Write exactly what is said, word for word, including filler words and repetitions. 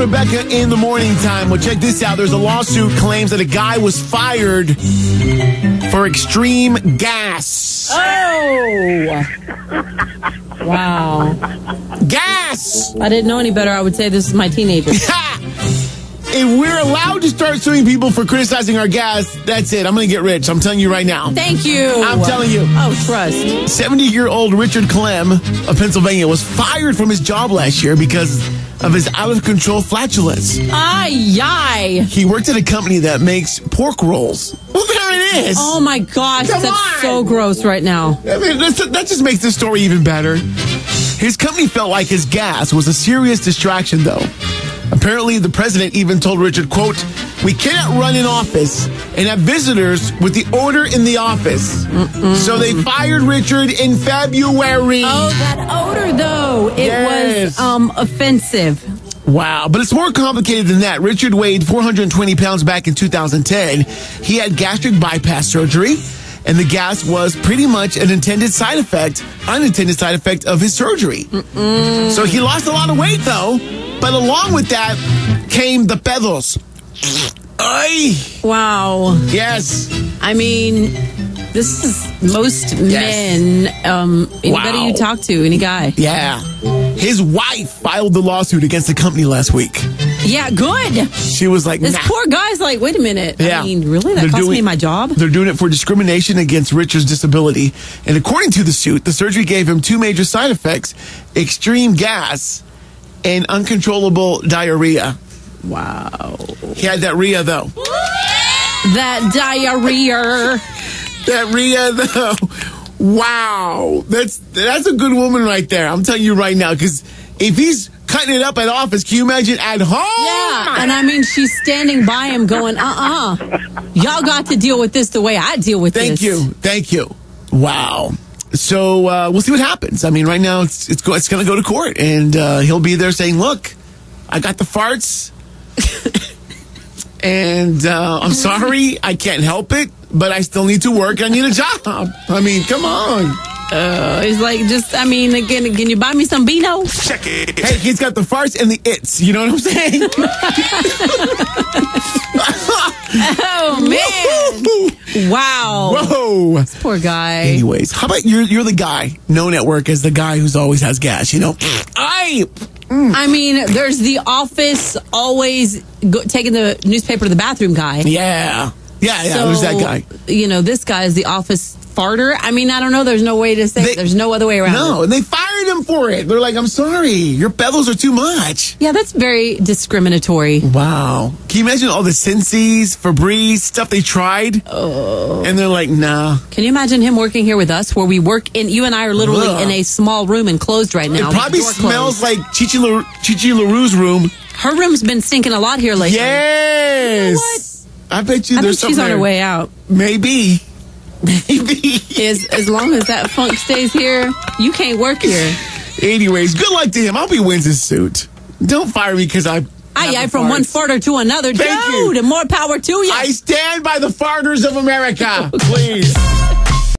and Rebecca in the morning time. Well, check this out. There's a lawsuit claims that a guy was fired for extreme gas. Oh! Wow. Gas! If I didn't know any better, I would say this is my teenager. If we're allowed to start suing people for criticizing our gas, that's it. I'm going to get rich. I'm telling you right now. Thank you. I'm telling you. Oh, trust. seventy-year-old Richard Clem of Pennsylvania was fired from his job last year because of his out-of-control flatulence. Ay, ay. He worked at a company that makes pork rolls. Well, there it is. Oh, my gosh. Come that's on. So gross right now. I mean, that's, that just makes this story even better. His company felt like his gas was a serious distraction, though. Apparently, the president even told Richard, quote, "We cannot run an office and have visitors with the order in the office." Mm-mm. So they fired Richard in February. Oh, that odor, though. It yes. was um, offensive. Wow. But it's more complicated than that. Richard weighed four hundred twenty pounds back in two thousand ten. He had gastric bypass surgery, and the gas was pretty much an intended side effect, unintended side effect of his surgery. Mm-mm. So he lost a lot of weight, though. But along with that came the pedos. Ay. Wow. Yes. I mean, this is most yes. men, um, anybody wow. you talk to, any guy. Yeah. His wife filed the lawsuit against the company last week. Yeah, good. She was like, nah. This poor guy's like, wait a minute. Yeah. I mean, really? That they're cost doing, me my job? They're doing it for discrimination against Richard's disability. And according to the suit, the surgery gave him two major side effects, extreme gas and uncontrollable diarrhea. Wow. He had that diarrhea, though. That diarrhea. That diarrhea, though. Wow. That's that's a good woman right there. I'm telling you right now, because if he's cutting it up at office, can you imagine at home? Yeah, and I mean, she's standing by him going, uh-uh. Y'all got to deal with this the way I deal with Thank this. Thank you. Thank you. Wow. So uh, we'll see what happens. I mean, right now it's it's, go, it's going to go to court, and uh, he'll be there saying, "Look, I got the farts, and uh, I'm sorry, I can't help it, but I still need to work. I need a job." I mean, come on. Uh, it's like just, I mean, again, can you buy me some Beano? Check it. Hey, he's got the farts and the its. You know what I'm saying? Oh, man. Wow. Whoa. This poor guy. Anyways, how about you're, you're the guy known at work as the guy who's always has gas, you know? I, mm. I mean, there's the office always go, taking the newspaper to the bathroom guy. Yeah. Yeah, yeah, so, there's that guy. You know, this guy is the office farter. I mean, I don't know. There's no way to say they, it. There's no other way around No, it. And they fired him for it. They're like, "I'm sorry, your pedals are too much." Yeah, that's very discriminatory. Wow. Can you imagine all the Scentsys, Febreze, stuff they tried? Oh. And they're like, nah. Can you imagine him working here with us where we work in, you and I are literally Ugh. in a small room and closed right now. It probably smells closed. like Chichi, La, Chichi LaRue's room. Her room's been stinking a lot here lately. Yes. You know what? I bet you I there's something. She's on her way out. Maybe. Maybe. As, as long as that funk stays here, you can't work here. Anyways, good luck to him. I'll be wins his suit. Don't fire me because I. I, I from farts. one farter to another. Thank Dude, you. And more power to you. I stand by the farters of America. Please.